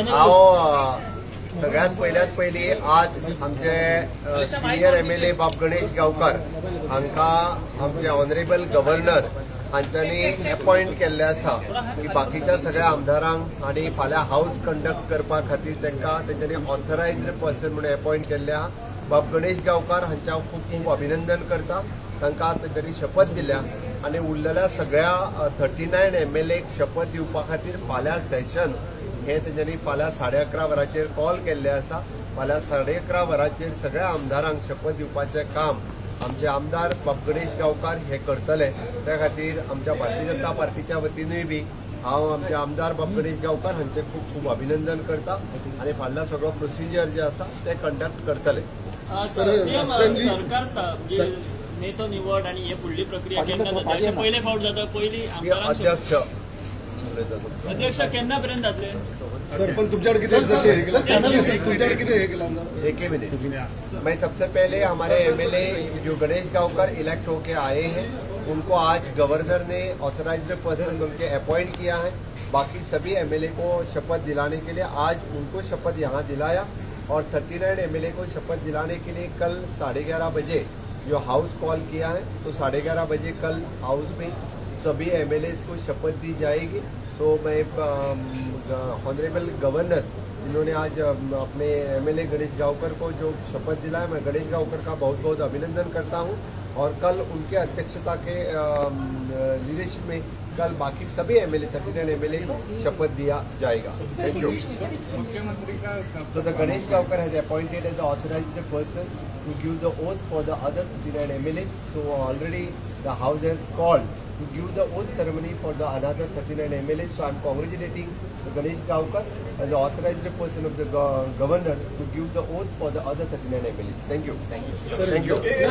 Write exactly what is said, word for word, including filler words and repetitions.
हाँ सगळ्यात पहिल्यात पहिली आज आमचे सिनियर एम एल ए बाब गणेश गांवकार हांका आमचे ऑनरेबल गव्हर्नर हांच्यानी अपॉइंट केल्ले आसा की बाकीच्या सगळ्या आमदारांक आनी फाल्यां हाऊस कंडक्ट करपा खातीर तांकां तांच्यानी ऑथरायज्ड पर्सन म्हणून अपॉइंट केल्ल्या बाब गणेश गांवकार हांच्या खूब खूब अभिनंदन करता। तांकां तांच्यानी शपथ दिल्या आनी उरलेल्या सगळ्या थर्टी नायन एम एल एक शपथ दिवपा खातीर फाल्यां सेशन हे तेंच्यांनी फाल्यां साडे अकरा वरांचेर कॉल केल्ले आसा। फाल्यां साडे अकरा वरांचेर सगळ्या आमदारांक शपथ दिवपाचें काम आमचे आमदार बाब गणेश गांवकार हे करतले। त्या खातीर आमच्या भारतीय जनता पार्टीच्या वतीनूय बी हांव आमचे आमदार बाब गणेश गांवकार हांचे खूब खूब अभिनंदन करता आनी फाल्यां सगळो प्रोसिजर जे आसा ते कंडक्ट करतले। नेतो निवड आनी हे फुडली प्रक्रिया केन्ना जाता? अशें पयले फावट जाता पयली आमदार अध्यक्ष अध्यक्ष केन्ना पर्यंत जातले? सर पण तुमच्याकडे किती जाते? एक मिनट, मैं सबसे पहले हमारे एमएलए जो गणेश गांवकर इलेक्ट होके आए हैं उनको आज गवर्नर ने ऑथराइज्ड पर्सन उनके अपॉइंट किया है। बाकी सभी एमएलए को शपथ दिलाने के लिए आज उनको शपथ यहाँ दिलाया और थर्टी नाइन एमएलए को शपथ दिलाने के लिए कल साढ़े ग्यारह बजे जो हाउस कॉल किया है तो साढ़े ग्यारह बजे कल हाउस में सभी एमएलए को शपथ दी जाएगी। तो मैं ऑनरेबल गवर्नर इन्होंने आज अपने एमएलए गणेश गांवकर को जो शपथ दिलाया मैं गणेश गांवकर का बहुत बहुत अभिनंदन करता हूं। और कल उनके अध्यक्षता के लीडरशिप में कल बाकी सभी एमएलए थर्टी नाइन एमएलए को शपथ दिया जाएगा। Thank you. तो the Ganesh Gaonkar has appointed as the authorised person to give the oath for the other thirty-nine M L As. So already the house has called to give the oath ceremony for the another thirty-nine M L As. So I am congratulating Ganesh Gaonkar as the authorized person of the governor to give the oath for the other thirty-nine M L As. Thank you. Thank you. Sir, thank you.